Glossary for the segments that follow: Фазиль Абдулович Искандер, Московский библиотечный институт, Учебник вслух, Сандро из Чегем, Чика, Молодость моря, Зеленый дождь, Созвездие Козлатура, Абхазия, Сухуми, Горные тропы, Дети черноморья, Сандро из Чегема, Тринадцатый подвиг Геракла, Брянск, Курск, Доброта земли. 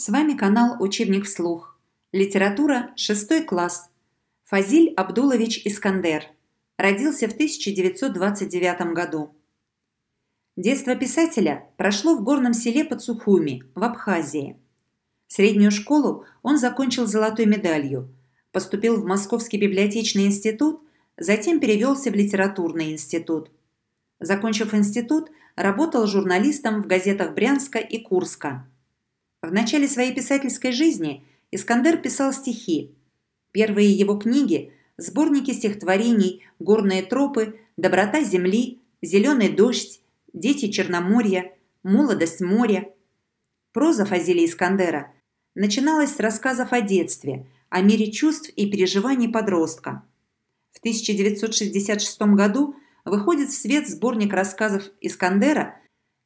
С вами канал «Учебник вслух». Литература, 6 класс. Фазиль Абдулович Искандер. Родился в 1929 году. Детство писателя прошло в горном селе под Сухуми, в Абхазии. Среднюю школу он закончил золотой медалью, поступил в Московский библиотечный институт, затем перевелся в литературный институт. Закончив институт, работал журналистом в газетах Брянска и Курска. В начале своей писательской жизни Искандер писал стихи. Первые его книги – сборники стихотворений «Горные тропы», «Доброта земли», «Зеленый дождь», «Дети черноморья», «Молодость моря». Проза Фазиля Искандера начиналась с рассказов о детстве, о мире чувств и переживаний подростка. В 1966 году выходит в свет сборник рассказов Искандера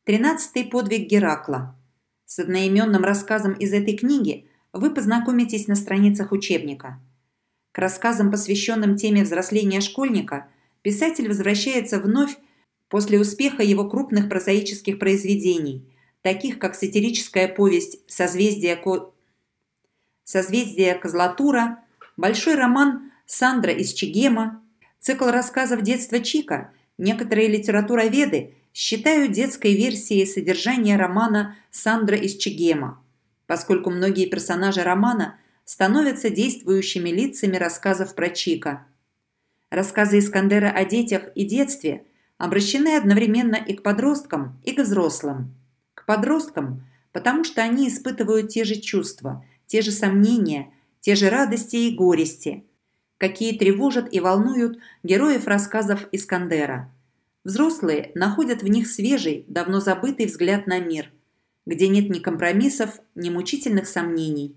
«Тринадцатый подвиг Геракла». С одноименным рассказом из этой книги вы познакомитесь на страницах учебника. К рассказам, посвященным теме взросления школьника, писатель возвращается вновь после успеха его крупных прозаических произведений, таких как сатирическая повесть «Созвездие Козлатура», большой роман «Сандро из Чегема», цикл рассказов «Детство Чика». Некоторые литературоведы считают детской версией содержания романа «Сандро из Чегема», поскольку многие персонажи романа становятся действующими лицами рассказов про Чика. Рассказы Искандера о детях и детстве обращены одновременно и к подросткам, и к взрослым. К подросткам, потому что они испытывают те же чувства, те же сомнения, те же радости и горести, какие тревожат и волнуют героев рассказов Искандера. Взрослые находят в них свежий, давно забытый взгляд на мир, где нет ни компромиссов, ни мучительных сомнений.